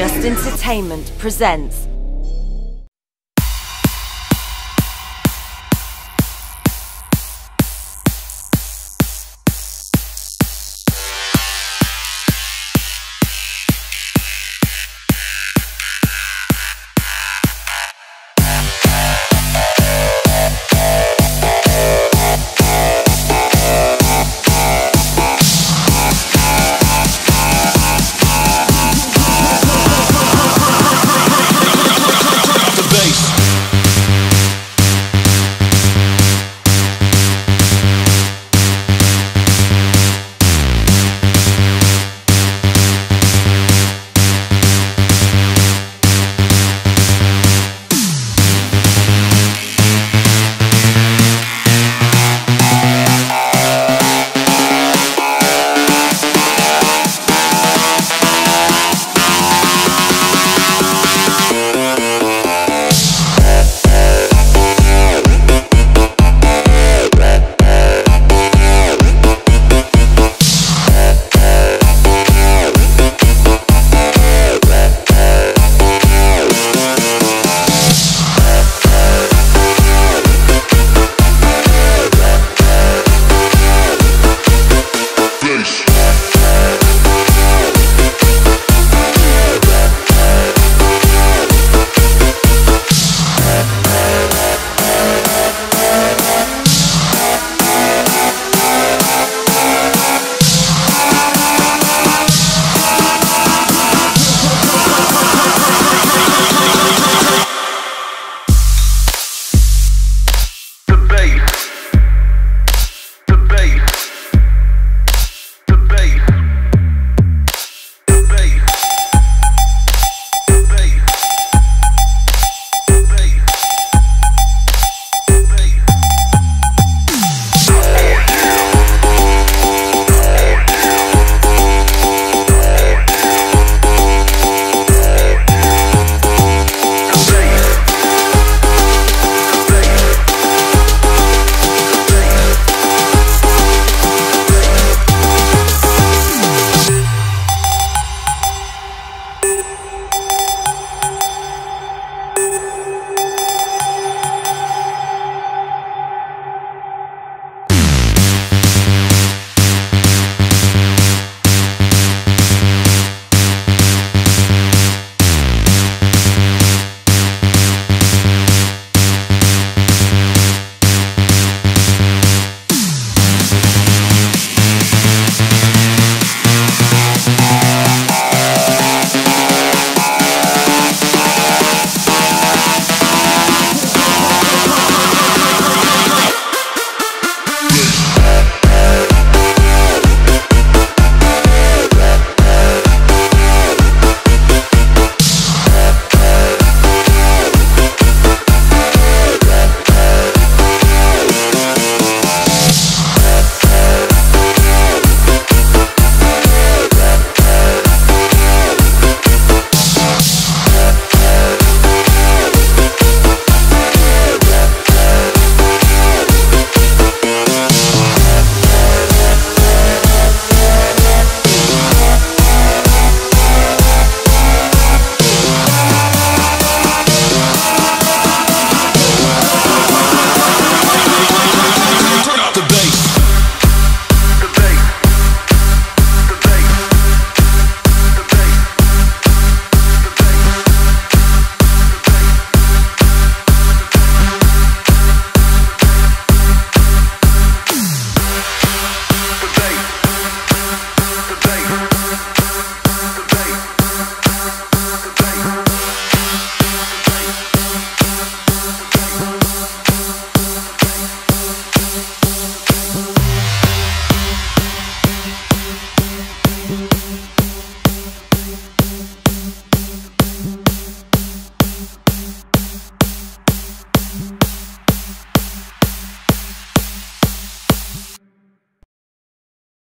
Just Entertainment presents